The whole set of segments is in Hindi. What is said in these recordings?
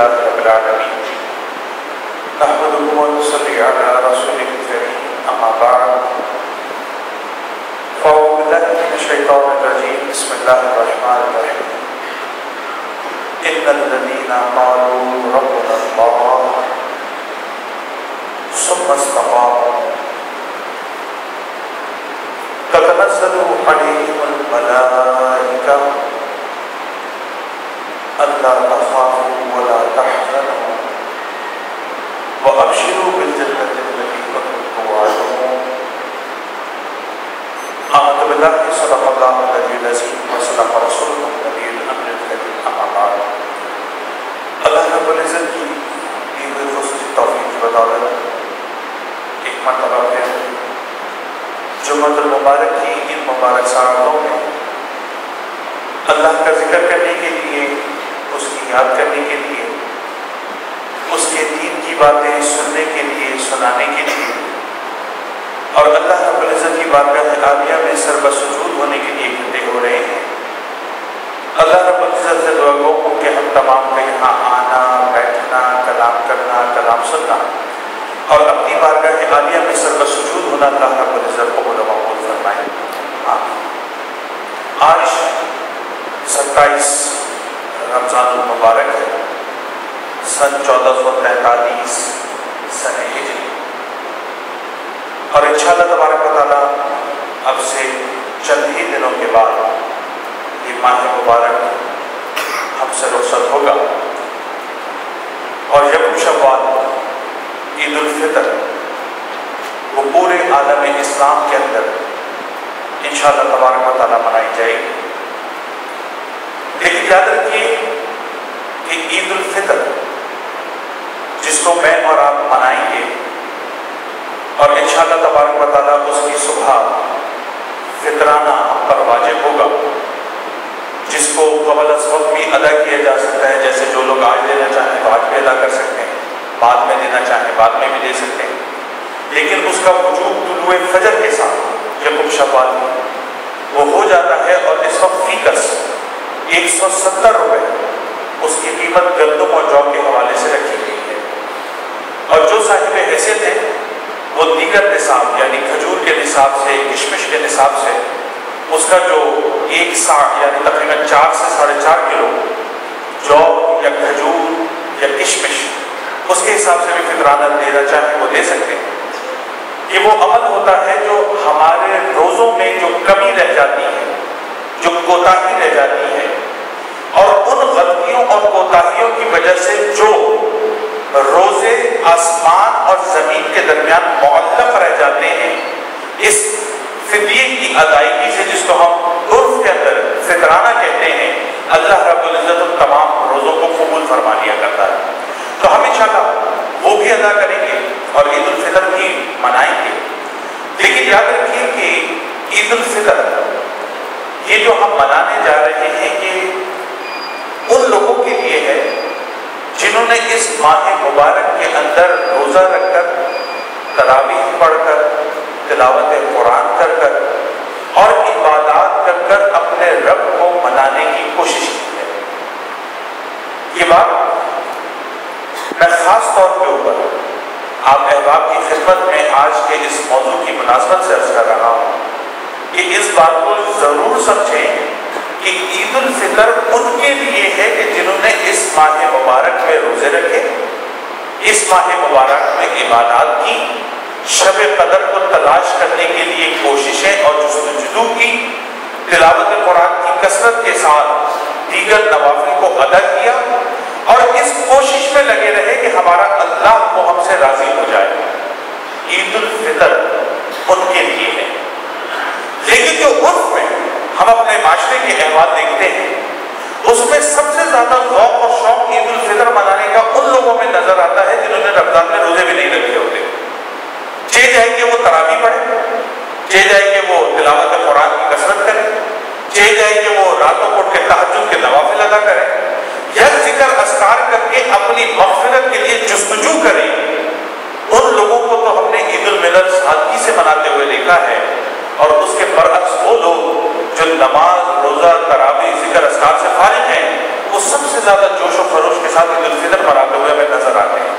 सबसे सबसे ज्यादा जोश और खरोश के साथ ईद उल फितर मनाते हुए हमें नजर आते हैं।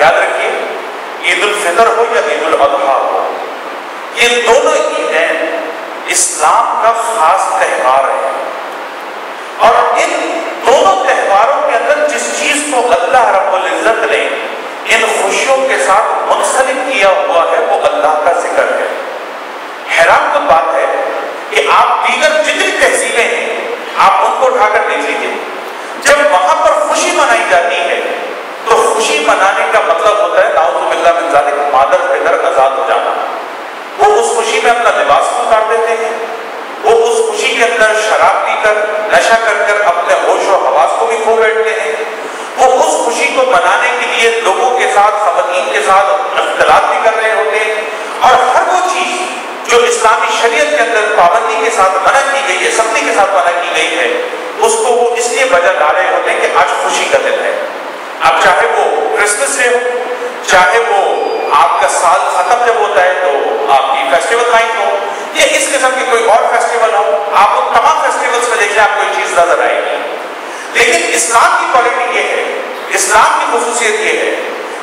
याद रखिए, ईद उल फितर हो या ईद उल अजहा हो, ये दोनों ईदें इस्लाम का खास त्यौहार है और इन दोनों त्यौहारों के अंदर जिस चीज को अल्लाह रब्बुल इज्जत ने इन खुशियों के साथ मुंसलिक किया हुआ है वो अल्लाह का जिक्र है। हैरान की बात है कि आप दीगर जितनी तहजीबें हैं आप उनको उठाकर देख लीजिए, जब वहां पर खुशी मनाई जाती है तो खुशी मनाने का मतलब होता है नाउज़ुबिल्लाह मिन ज़ालिक मादर पितर आजाद हो जाना। वो उस खुशी में अपना लिबास उतार देते हैं, वो उस खुशी के अंदर शराब पीकर नशा कर अपने होश और हवास को भी खो बैठते हैं। वो उस खुशी को मनाने के लिए लोगों के साथ खवातीन के साथ इख्तिलाफ भी कर रहे होते हैं और हर वो चीज जो इस्लामी शरीयत के अंदर पाबंदी के साथ मना की गई है, सख्ती के साथ मना की गई है, उसको वो इसलिए वजह ला रहे होते हैं कि आज खुशी का दिन है। अब चाहे वो क्रिसमस डे हो, चाहे वो आपका साल खत्म जब होता है तो आपकी फेस्टिवल नाइट हो या इस किस्म की कोई और फेस्टिवल हो, आप उन तमाम फेस्टिवल्स में देखिए आपको ये चीज नजर आएगी। लेकिन इस्लाम की क्वालिटी ये है, इस्लाम की खसूसियत ये है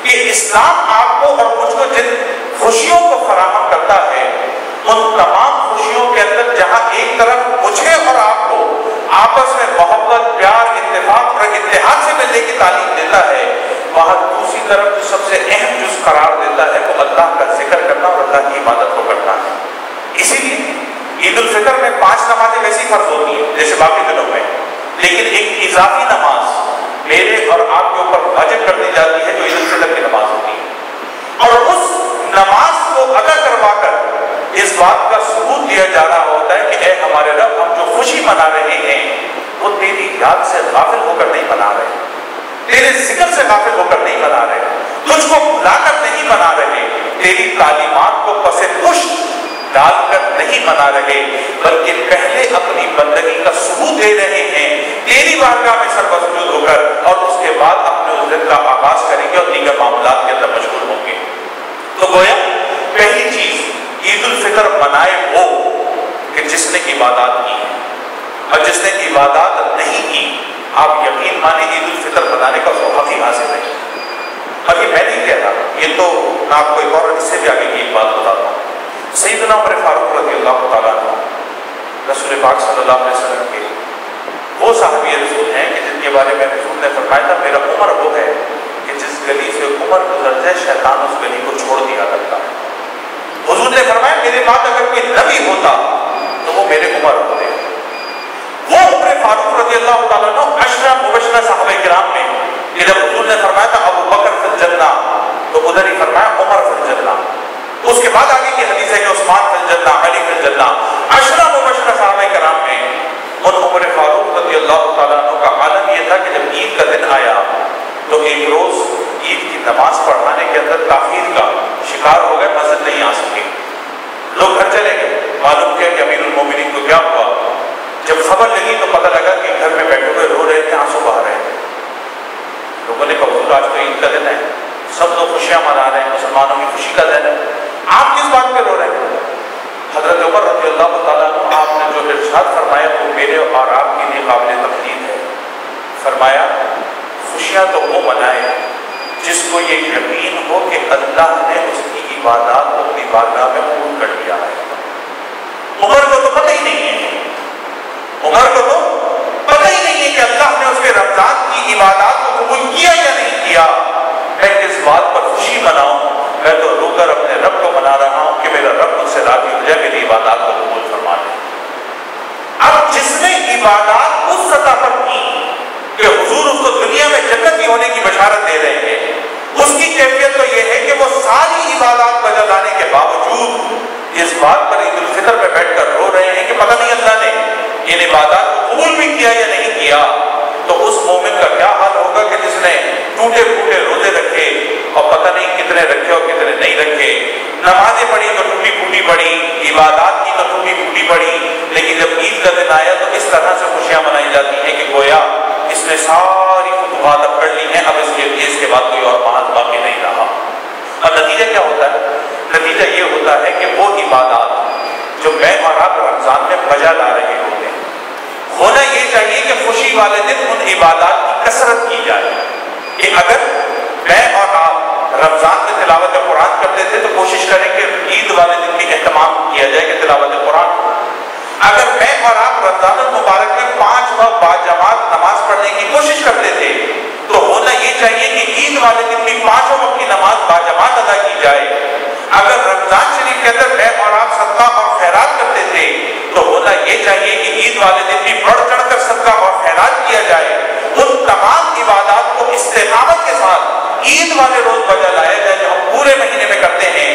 कि इस्लाम आपको और मुझको जिन खुशियों को फराहम करता है उन तमाम खुशियों के अंदर जहां एक तरफ मुझे और आपको आपस में मोहब्बत प्यार इत्तेफाक और इत्तेहाद से मिलने की तालीम देता है, वहां दूसरी तरफ जो सबसे अहम चीज करार देता है वो अल्लाह का जिक्र करना और अल्लाह की इबादत को करना है। इसीलिए ईद उल फितर में 5 नमाजें वैसी फर्ज होती है जैसे बाकी दिनों में, लेकिन एक इजाफी नमाज मेरे और आपके ऊपर वाजिब कर दी जाती है जो ईद उल फितर की नमाज होती है और उस नमाज को अदा करवाकर इस बात का सबूत दिया जा रहा होता है कि ऐ हमारे रब, हम जो खुशी मना रहे हैं वो तेरी याद से गाफिल होकर नहीं मना रहे, तेरे जिक्र से गाफिल होकर नहीं मना रहे, तुझको भुलाकर नहीं मना रहे, तेरी तालीमात को पसे पुश डालकर नहीं मना रहे, बल्कि पहले अपनी बंदगी का सबूत दे रहे हैं तेरी बारगाह में सरबसजूद होकर और उसके बाद अपने उस दिन का आगाज करेंगे और दीगर मामलात के अंदर मशगूल होंगे। तो गोया पहली चीज ईद उल फितर मनाए वो कि जिसने इबादत की और जिसने इबादत नहीं की आप यकीन माने ईद उल फितर मनाने का शौक ही हासिल है। और ये मैं नहीं कह रहा, ये तो मैं आपको एक और इससे भी आगे की एक बात बताता हूँ। सैयदना उमर फारूक रज़ियल्लाहु तआला रसूल पाक सल्लल्लाहु अलैहि वसल्लम के वो साहबी रसूल हैं कि जिनके बारे में रसूल ने फरमाया था मेरा उमर वो है कि जिस गली से उमर गुजर जाए शैतान उस गली को छोड़ दिया करता है। हुजूर ने फरमाया मेरे बाद अगर कोई नबी होता तो वो मेरे उमर होते। वो उमर फारूक रज़ियल्लाहु तआला अन्हु अशरा मुबशरा सहाबा-ए-किराम में कि जब हुजूर ने फरमाया था अबू बकर फिल जन्ना तो उधर ही फरमाया उमर फिल जन्ना। उसके बाद आगे की हदीस है कि उस्मान फिल जन्ना, अली फिल जन्ना। अशरा मुबशरा सहाबा-ए-किराम में और उमर फारूक रज़ियल्लाहु तआला अन्हु का आलम यह था कि जब ईद का दिन आया तो एक रोज ईद की नमाज पढ़ाने के अंदर ताखीर का शिकार हो गए, मस्जिद नहीं आ सके, लोग घर चले गए। मालूम किया कि अमीरुल मोमिनीन को क्या हुआ, जब खबर लगी तो पता लगा कि घर में बैठे हुए रो रहे थे, आंसू बहा रहे थे। लोगों ने कहा आज तो ईद का दिन है, सब लोग खुशियाँ मना रहे हैं, मुसलमानों की खुशी का दिन है, आप किस बात पर रो रहे हैं? हजरत उमर रज़ियल्लाहु तआला अन्हु आपने जो इरशाद फरमाया वो मेरे और आपके लिए काबिल तकलीद है। फरमाया खुशियाँ तो वो मनाए जिसको ये यकीन हो कि अल्लाह ने उसकी इबादत को अपनी बारगाह में कबूल कर लिया है। उमर को तो पता ही नहीं है, उमर को तो पता ही नहीं है कि अल्लाह ने उसके रमजान की इबादत को कबूल किया या नहीं किया। मैं किस बात पर खुशी मनाऊं, मैं तो रोकर अपने रब को मना रहा हूं कि मेरा रब मुझसे राजी हो जाए, मेरी इबादत को कबूल फरमा ले। अब जिसने इबादत उस सतह पर की कि हुजूर उसको दुनिया में जन्नत की होने की बशारत दे रहे हैं, उसकी कैफियत तो यह है कि वो सारी इबादत बजा लाने के बावजूद इस बात पर ईद उल फितर में बैठकर रो रहे हैं कि पता नहीं अल्लाह ने इन इबादत को कबूल भी किया या नहीं किया। तो उस मोमिन का क्या हाल होगा कि जिसने टूटे फूटे रोजे रखे और पता नहीं कितने रखे और कितने नहीं रखे, नमाजें पढ़ी तो टूटी फूटी पड़ी, इबादत की तो टूटी फूटी पड़ी, लेकिन जब ईद का दिन आया तो इस तरह से खुशियाँ मनाई जाती हैं कि गोया इसने सारी फतवाद पढ़ ली है, अब इसके बाद कोई और बात बाकी नहीं रहा। और नतीजा क्या होता है? नतीजा ये होता है कि वो इबादत जो मैं और आप रमजान में बजा ला रहे होते हैं, होना ये चाहिए कि खुशी वाले दिन उन इबादत की कसरत की जाए कि अगर मैं और आप रमज़ान में तिलावत कुरान करते थे तो कोशिश करें कि ईद वाले दिन भी एहतमाम किया जाए कि तिलावत कुरान। अगर मैं और आप रमज़ान मुबारक में 5 वक्त बाजमात नमाज पढ़ने की कोशिश करते थे तो होना ये चाहिए कि ईद वाले दिन भी 5 वक्त की नमाज बाजमात अदा की जाए। अगर रमज़ान शरीफ के अंदर मैं और आप सदका और खैरात करते थे तो होना ये चाहिए कि ईद वाले दिन भी बढ़ चढ़ कर सदका और खैरात किया जाए। उन तमाम इबादत को इस्तेकामत के साथ ईद वाले रोज बजा लाया जाए जो हम पूरे महीने में करते हैं।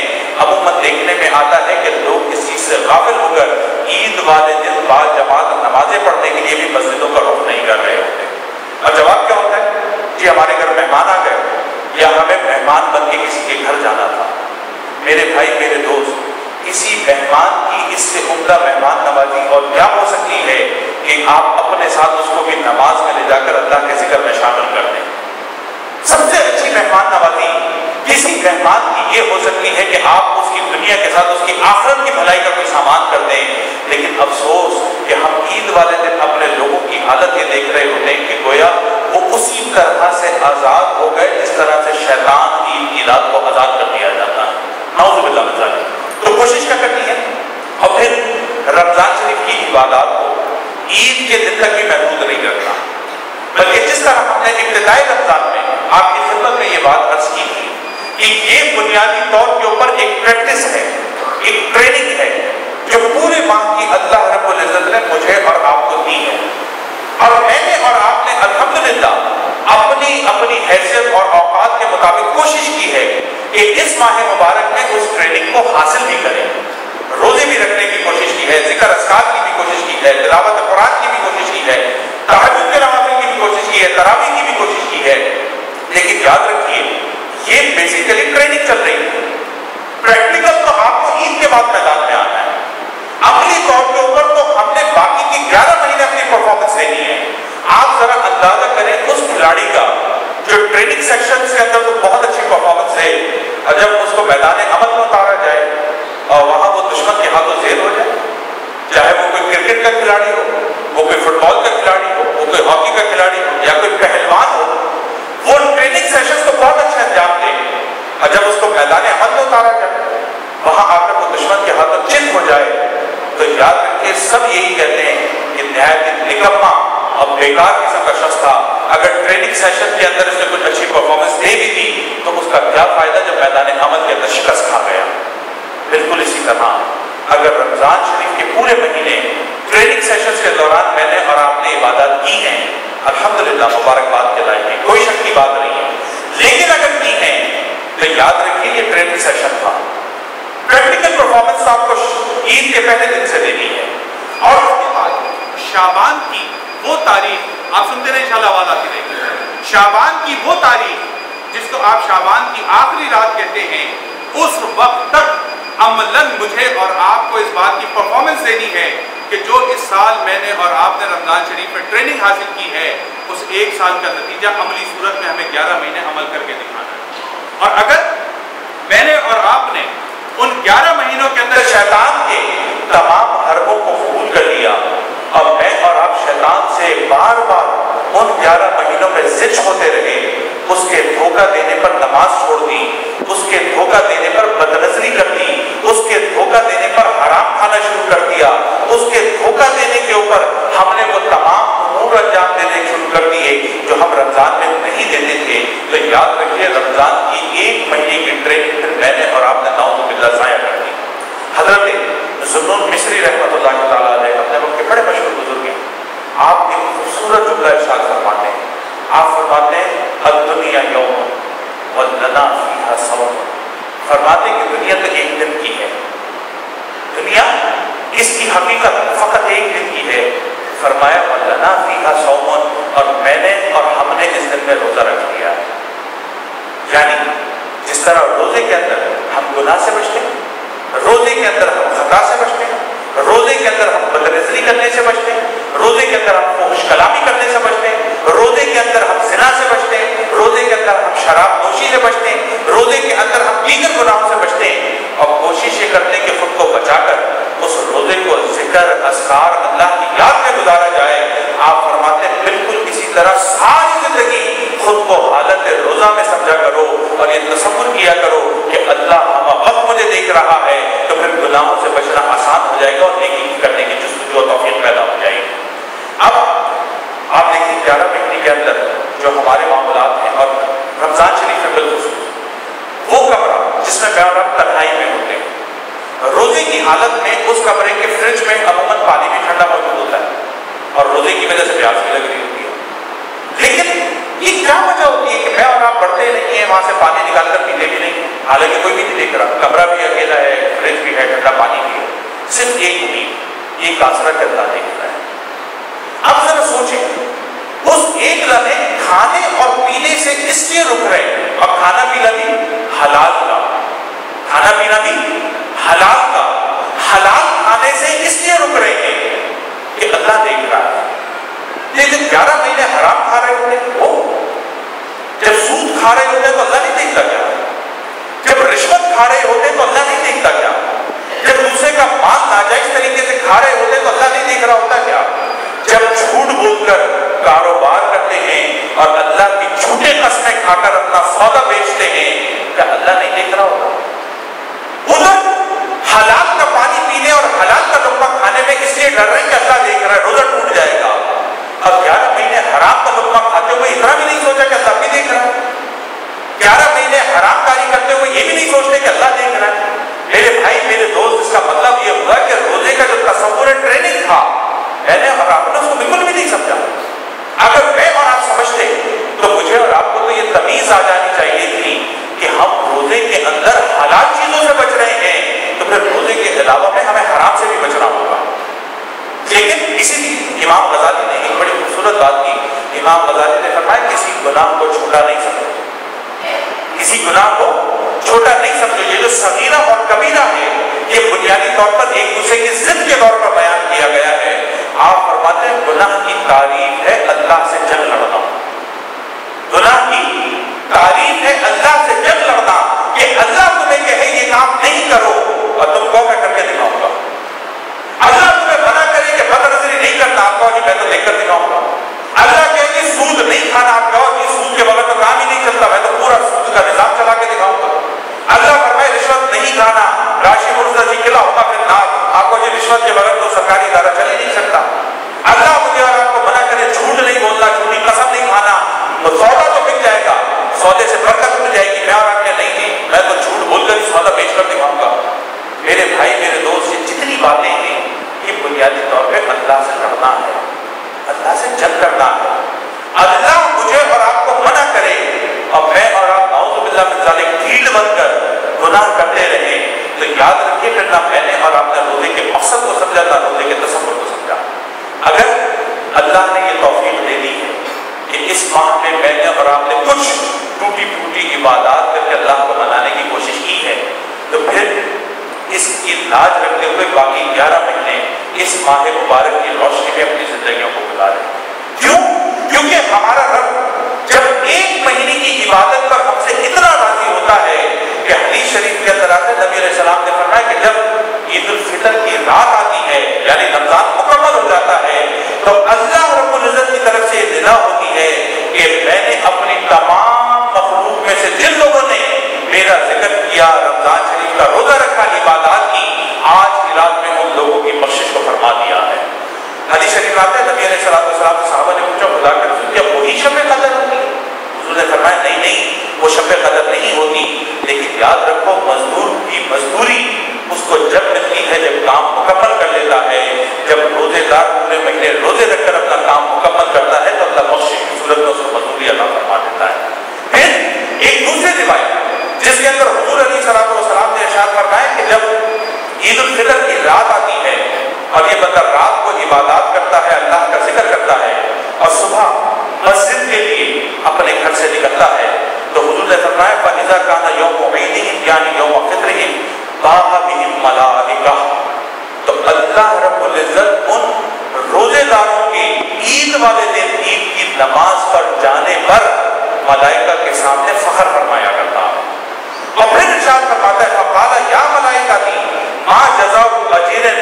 अमूमन देखने में आता है कि लोग इस चीज से गाफिल होकर ईद वाले दिन बाद जमात नमाजें पढ़ने के लिए भी मस्जिदों का रुख नहीं कर रहे होते। और जवाब क्या होता है कि हमारे घर मेहमान आ गए या हमें मेहमान बन के किसी के घर जाना था। मेरे भाई मेरे दोस्त, किसी मेहमान की इससे उम्दा मेहमान नवाजी और क्या हो सकती है कि आप अपने साथ उसको भी नमाज में ले जाकर अल्लाह के जिक्र में शामिल कर दें। सबसे अच्छी मेहमान नवाजी किसी मेहमान की ये हो सकती है कि आप उसकी दुनिया के साथ उसकी आखिरत की भलाई का कोई सामान कर दें। लेकिन अफसोस कि हम ईद वाले दिन अपने लोगों की हालत ये देख रहे होते हैं कि गोया वो उसी तरह से आज़ाद हो गए जिस तरह से शैतान की ईद को आज़ाद कर दिया जाता है। तो कोशिश क्या करनी है और फिर रमजान शरीफ की इबादत को ईद के दिन तक भी महदूद नहीं करना, बल्कि जिस तरह हमने इब्तिदाई रमजान में आपकी खिदमत में ये बात अर्ज की थी कि ये बुनियादी तौर के ऊपर एक प्रैक्टिस है, एक ट्रेनिंग है जो पूरे माह की अल्लाह रब्बुल इज्जत ने मुझे और आपको दी है। और मैंने और आपने अल्हम्दुलिल्लाह अपनी अपनी हैसियत और औकात के मुताबिक कोशिश की है कि इस माह मुबारक में उस ट्रेनिंग को हासिल भी करें। रोजे भी रखने की कोशिश की है, जिक्र अस्कार की भी कोशिश की है, तिलावत कुरान की भी कोशिश की है, तहज्जुद के नवाफिल की भी कोशिश की है, तरावी की भी कोशिश की है। लेकिन याद रखिए ये बेसिकली ट्रेनिंग चल रही है। प्रैक्टिकल तो आपको ईद के बाद मैदान में आना है। अगले तौर के ऊपर तो हमने बाकी की 11 महीने अपनी परफॉर्मेंस देनी है। आप जरा अंदाजा करें उस खिलाड़ी का जो ट्रेनिंग सेक्शन के अंदर तो बहुत अच्छी परफॉर्मेंस है और जब उसको मैदान अमल में उतारा जाए और वहाँ वो दुश्मन के हाथों जेल हो जाए, चाहे वो कोई क्रिकेट का खिलाड़ी हो, वो कोई फुटबॉल का खिलाड़ी हो, वो कोई हॉकी का खिलाड़ी हो या कोई पहलवान हो, वो ट्रेनिंग सेशन को बहुत अच्छा अंजाम दे और जब उसको मैदान अमल में उतारा जाए वहाँ आकर वो दुश्मन के हाथों चित हो जाए तो याद रखिए सब यही कहते हैं कि नहायत निकम्मा और बेकार किस्म का शख्स था। अगर ट्रेनिंग सेशन के अंदर इसने कुछ अच्छी परफॉर्मेंस दे भी दी तो उसका क्या फायदा जब मैदान अमल के अंदर शिकस्त खा गया। बिल्कुल इसी तरह अगर रमजान शरीफ के पूरे महीने ट्रेनिंग सेशंस के दौरान मैंने और आपने इबादत की है, अल्हम्दुलिल्लाह मुबारकबाद के लायक है, कोई शक की बात नहीं है। लेकिन अगर की है तो याद रखिए ये ट्रेनिंग सेशन था। प्रैक्टिकल परफॉर्मेंस आपको ईद के पहले दिन से देनी है और उसके बाद शाबान की वो तारीख आप सुनते रहे, इंशाल्लाह आवाज आती रहेगी। शाबान की वो तारीख जिसको आप शाबान की आखिरी रात कहते हैं, उस वक्त तक अमलन मुझे और आपको इस बात की परफॉर्मेंस देनी है कि जो इस साल मैंने और आपने रमजान शरीफ में ट्रेनिंग हासिल की है उस एक साल का नतीजा अमली सूरत में हमें 11 महीने अमल करके दिखाना है। और अगर मैंने और आपने उन 11 महीनों के अंदर शैतान के तमाम हरबों को फूल कर लिया और मैं और आप शैतान से बार बार उन 11 महीनों में जिद होते रहे, उसके धोखा देने पर नमाज छोड़ दी, उसके धोखा देने पर बदनजरी कर दी, उसके धोखा देने पर हराम खाना शुरू कर दिया, उसके धोखा देने के ऊपर हमने वो तमाम उमूर अंजाम देने शुरू कर दिए जो हम रमजान में नहीं देते थे, तो याद रखिए रमजान की 1 महीने की ट्रेनिंग फिर मैंने और आपने नाउज़ुबिल्लाह ज़ाया कर दी। हज़रत ज़ुन्नून मिस्री रहमतुल्लाह तआला अलैह अपने वक्त के बड़े मशहूर बुजुर्ग हैं, आप एक खूबसूरत जुमला इरशाद फरमाते हैं। आप फरमाते हैं दुनिया यौम वलना फीहा सवाब, फरमाते कि दुनिया तो एक दिन की है, दुनिया इसकी हकीकत फकत एक दिन की है। फरमाया वलना फीहा सवाब, और मैंने और हमने इस दिन में रोजा रख लिया है। यानी जिस तरह रोजे के अंदर हम गुनाह से बचते हैं, रोजे के अंदर हम खता से बचते हैं, रोजे के अंदर हम बदनजरी करने से बचते हैं, रोजे के अंदर हम फुहश कलामी करने से बचते हैं, रोजे के अंदर हम जिना से बचते हैं, रोजे के अंदर हम शराब नोशी से बचते हैं, रोजे के अंदर हम दीगर गुनाहों से बचते हैं। और कोशिश ये करते हैं कि खुद को बचाकर उस रोजे को जिक्र अस्कार अल्लाह की याद में गुजारा जाए। तरह सारी जिंदगी खुद को हालत रोजा में समझा करो और ये तसव्वुर किया करो कि अल्लाह हम वक्त मुझे देख रहा है, तो फिर गुनाहों से बचना आसान हो जाएगा और नेकी करने की जुस्तजू और तौफीक पैदा हो जाएगी। अब आप देखिए 11 महीने के अंदर जो हमारे मामलात हैं और रमजान शरीफ में बिलखुसूस वो कमरा जिसमें प्यार आप तन्हाई में होते हैं, रोजे की हालत में उस कमरे के फ्रिज में अमूमन पानी भी ठंडा मौजूद होता है और रोजे की वजह से प्यास भी लग रही होती है, लेकिन ये क्या वजह होती है कि मैं और आप बढ़ते नहीं है, वहां से पानी निकाल कर पीते भी नहीं, हालांकि कोई भी नहीं देख रहा, कमरा भी अकेला है, फ्रिज भी है, ठंडा पानी भी है, सिर्फ एक उम्मीद ये कासरा करता देख रहा है। अब जरा सोचें उस एक लम्हे खाने और पीने से इसलिए रुक रहे हैं, और खाना पीना भी हलाल का, खाना पीना भी हलाल का, हलाल खाने से इसलिए रुक रहे हैं कि अल्लाह देख रहा है। ये जब 11 महीने हराम खा रहे होते हो, जब सूद खा रहे होते तो अल्लाह नहीं देखता क्या, जब रिश्वत खा रहे होते तो अल्लाह नहीं देखता क्या, जब दूसरे का माल नाजायज तरीके से खा रहे होते तो अल्लाह नहीं देख रहा होता क्या, जब झूठ बोलकर कारोबार करते हैं और अल्लाह की झूठे कस्में खाकर अपना सौदा बेचते हैं, क्या अल्लाह नहीं देख रहा होता? उधर हलाल का पानी पीने और हलाल का लुकमा खाने में इसलिए डर रहे हैं कि अल्लाह देख रहा है, रोजा टूट जाएगा। अब 11 महीने हराम का लुकमा खाते हुए इतना भी नहीं सोचा कि अल्लाह भी देख रहा है, 11 महीने हरामकारी करते हुए ये भी नहीं सोचते कि अल्लाह देख रहा है। मेरे भाई मेरे दोस्त, इसका मतलब ये हुआ कि रोजे का जो तसव्वुर ट्रेनिंग था मैंने और आपने उसको बिल्कुल भी नहीं समझा। अगर मैं और आप समझते तो मुझे और आपको तो ये तमीज आ जानी चाहिए थी कि हम रोजे के अंदर हलाल चीजों से बच रहे हैं, तो फिर रोजे के अलावा में हमें हराम से भी बचना होगा। लेकिन इसीलिए इमाम गजाली ने एक बड़ी खूबसूरत बात की। इमाम गजाली ने फरमाया किसी गुनाह को छोटा नहीं समझो, किसी गुनाह को छोटा नहीं समझो। ये जो सगीरा और कबीरा है ये बुनियादी तौर पर एक दूसरे की जिद के तौर पर बयान किया गया है। आप फरमाते हैं गुनाह की तारीफ है अल्लाह से जंग लड़ना, गुनाह की तारीफ है अल्लाह से जंग लड़ना कि अल्लाह तुम्हें कहे ये काम नहीं करो और तुम कहो मैं करके दिखाऊंगा, अल्लाह तुम्हें मना करे कि बदनजरी नहीं करना, आप कहो मैं तो देखकर दिखाऊंगा, अल्लाह कहे कि सूद नहीं खाना, आप कहो कि सूद के बगैर तो काम ही नहीं चलता, मैं तो पूरा सूद का निजाम चला के दिखाऊंगा, अल्लाह फरमाए रिश्वत नहीं खाना, राशि मुर्तजी किला होगा फिर नाम, आप कहो रिश्वत के बगैर तो सरकारी इदारा चल ही नहीं सकता, अल्लाह मुझे और आपको मना करे झूठ नहीं बोलना, झूठी कसम नहीं खाना, सौदा तो मिल जाएगा, सौदे से बरकत मिल जाएगी, मैं और आपके नहीं थी, मैं तो झूठ बोलकर ही सौदा बेच कर दिखाऊंगा। मेरे भाई मेरे दोस्त ये जितनी बातें हैं ये बुनियादी तौर पे अल्लाह से लड़ना है, अल्लाह से जंग करना है। अल्लाह मुझे और आपको मना करे और मैं और आप नाउज़ुबिल्लाह मिन ज़ालिक ढील बनकर गुनाह करते रहे, तो याद रखिए फिर ना मैंने और आपने रोजे के मकसद को समझा ना रोजे के तसव्वुर को समझा। अगर अल्लाह ने ये तौफीक दे दी है कि इस माह में मैंने और आपने कुछ टूटी फूटी इबादत करके अल्लाह को मनाने की कोशिश की है, तो फिर इसकी लाज रखते हुए बाकी 11 महीने इस माह मुबारक की रोशनी में अपनी जिंदगियों को गुजारें। क्यों? क्योंकि हमारा रब जब 1 महीने की इबादत पर हमसे इतना राजी होता है कि हदीस शरीफ के अंदर आते नबी अलैहि सलाम ने फरमाया कि जब ईद उल फितर की रात आती है यानी रमजान मुकम्मल हो जाता है तो अल्लाह रब्बुल इज्जत की तरफ से निदा होती है कि मैंने अपनी तमाम मखलूक में से जिन लोगों ने मेरा जिक्र किया, रमजान शरीफ का रोजा रखा, इबादत की, आज की रात में उन लोगों की बख्शिश को फरमा दिया है। हदीस शरीफ आते हैं नबी अलैहिस्सलाम के सहाबा ने पूछा खुदा के रसूल क्या वही शब-ए कदर होती है? हुजूर ने फरमाया नहीं नहीं वो शब-ए कदर नहीं होती, लेकिन याद रखो मजदूर की मजदूरी उसको जब मिलती है जब काम मुकम्मल कर लेता है, जब रोजेदार पूरे महीने रोजे रखकर अपना काम मुकम्मल करता है तो अल्लाह बख्शिश की सूरत में उसको मजदूरी अदा फरमा देता है। फिर एक दूसरी रिवायत जिसके अंदर हुजूर अलैहिस्सलाम ने इरशाद फरमाया कि जब ईद उल फितर की रात आती है और ये बंदा रात को इबादत करता है, अल्लाह का जिक्र करता है और सुबह मस्जिद के लिए अपने घर से निकलता है, तो हुजूर ने फरमाया फइज़ा काना यौम ईदिहिम यानी यौम फितरिहिम बाअ बिहिम मलाइका, तो अल्लाह रब्बुल इज्जत उन रोजेदारों के ईद वाले दिन ईद की नमाज पर जाने पर मलाइका के सामने फख्र फरमाया करता है। और फिर इरशाद फरमाता है फकाला या मलाइका दी मा जज़ाउ अजीरन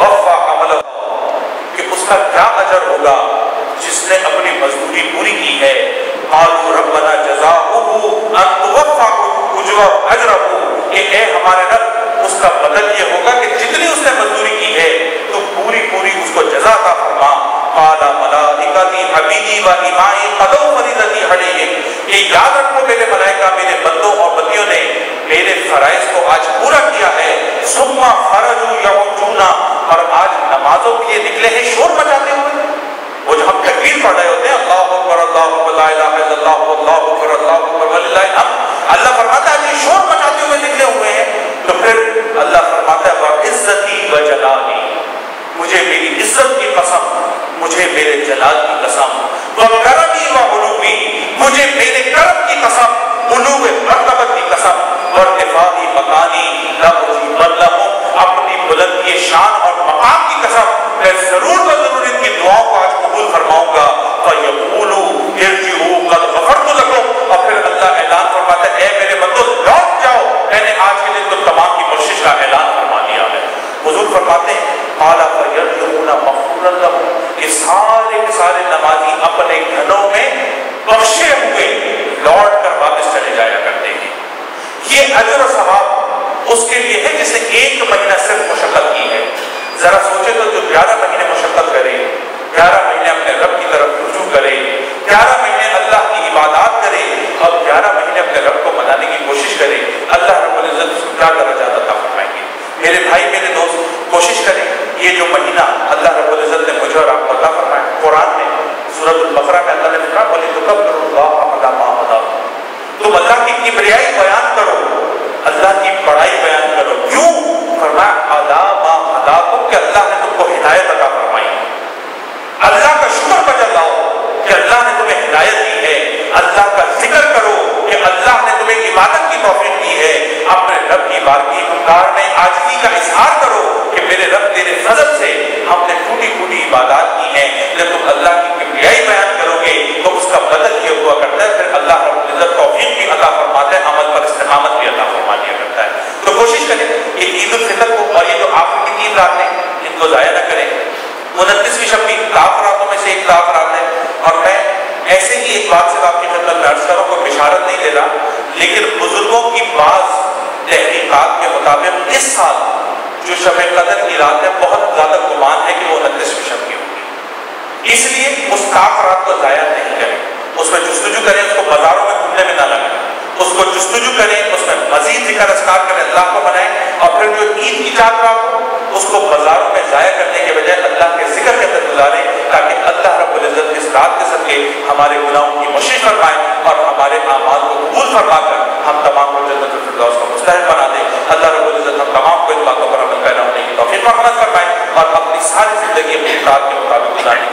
वफ़ा अमलहु, कि उसका क्या अजर होगा जिसने अपनी मजदूरी पूरी की है, कालू रब्बना जज़ाउहु अन तुवफ़ा अजरहु, ये हमारे रब उसका बदल ये होगा कि जितनी उसने मजदूरी की है तो पूरी पूरी उसको जज़ा का फरमा। काला मलाइकाती हबीबी व इमाई कदौ फरीदती अलैहिम, ये याद रखो मेरे मलाइका मेरे बंदों और बंदियों ने मेरे फराइज को आज पूरा किया है। सुम्मा खरजू यऊजूना, और आज नमाजों के लिए निकले हैं शोर मचाते हुए। वो जो हम तकबीर पढ़ रहे होते हैं अल्लाहु अकबर अल्लाहु ला इलाहा इल्लल्लाह अल्लाहु अकबर अल्लाहु अकबर वलिल्लाहिल हम्द, अल्लाह फरमाता है ये शोर मचाते हुए निकले हुए हैं। तो फिर अल्लाह फरमाता है व इज्जती व जलाली, मुझे मेरी इज्जत की कसम, मुझे मेरे जलाल की कसम, व करमी व उलूवी, मुझे मेरे करम की कसम, उलूवे मरतबत की कसम, व इरफाई मकानी ला उजीबल्लाह, अपनी बुलंदी शान और मकाम की कसम, मैं जरूर व जरूर इनकी दुआओं को आज कबूल फरमाऊंगा। तो यकूलू इरजिऊ कद गफरतु लकुम, और फिर अल्लाह ऐलान फरमाता है ए मेरे बंदो लौट जाओ, मैंने आज के दिन तुम तमाम की बख्शिश का ऐलान फरमा दिया है। हुजूर फरमाते हैं आला फयरजूना मगफूरन लहुम, के सारे नमाजी अपने घरों में बख्शे हुए लौट कर वापस चले जाया करते हैं। ये अजर और सवाब उसके लिए है जिसे एक महीना सिर्फ मुशक्कत की है। जरा सोचे तो जो 11 महीने मुशक्कत करे, 11 महीने अपने रब की तरफ रुजू करे, 11 महीने अल्लाह की इबादत करे और 11 महीने अपने रब को मनाने की कोशिश करे, अल्लाह रब्बुल इज्जत उसको क्या दर्जा अता फरमाएंगे। मेरे भाई मेरे दोस्त कोशिश करें ये जो महीना अल्लाह रब्बुल इज्जत ने मुझे और आपको अता फरमाया। कुरान में सूरह बकरा में अल्लाह ने फरमाया वली तुकब्बिरुल्लाह अला मा हदा, तुम अल्लाह की किबरियाई बयान करो, अल्लाह की बड़ाई बयान करो। क्यों फरमाया अला मा हदाकुम, कि अल्लाह ने तुमको हिदायत अता फरमाई। अल्लाह का शुक्र बजा लाओ कि अल्लाह ने तुम्हें हिदायत दी है। अल्लाह का जिक्र करो कि अल्लाह ने तुम्हें इबादत की तौफीक दी है। अपने रब की बारगाह में पुकार में आजिज़ी का इजहार करो कि मेरे रब तेरे फजल से हमने टूटी फूटी इबादत की है। जब तुम अल्लाह की किबरियाई बयान करोगे तो उसका बदल ये हुआ करता है, फिर अल्लाह रब्बुल इज्जत तौफीक भी अता फरमाता है, अमल पर इस्तिकामत भी अता फरमा दिया करता है। तो कोशिश करें ये ईद उल फितर को और ये जो आखिरी 3 रातें इनको जाया न करें। 29वीं शब की लाख रातों में से एक लाख रात है। और मैं ऐसे ही एक बात से आपकी खिदमत में अर्ज करूं, कोई बिशारत नहीं दे रहा, लेकिन बुजुर्गों की बात तहकीकात के मुताबिक इस साल जो शब कदर की रात है बहुत ज्यादा गुमान है कि वो 29वीं शब की होगी। इसलिए उस काफ रात को जाया नहीं करें, उसमें जुस्तुजू करें, उसको बाजारों में घूमने में ना लगाएं, उसको जुस्तुजू करें, उसमें मजीद जिक्र अस्कार करें, अल्लाह को मनाएं। और फिर जो ईद की चार रात हो उसको बाजारों में जाया करने के बजाय अल्लाह के जिक्र के अंदर गुजारें, ताकि अल्लाह रब्बुल इज्जत इस रात के सदके हमारे गुनाहों की बख्शिश फरमाए और हमारे आमाल को कबूल फरमाकर हम तमाम को जन्नतुल फिरदौस का मुस्तहक बना दे। अल्लाह रब्बुल इज्जत हम तमाम को इन बातों पर अमल पैरा होने की तौफीक अता फरमाए और अपनी सारी जिंदगी अपनी इबादत के मुताबिक गुजारें।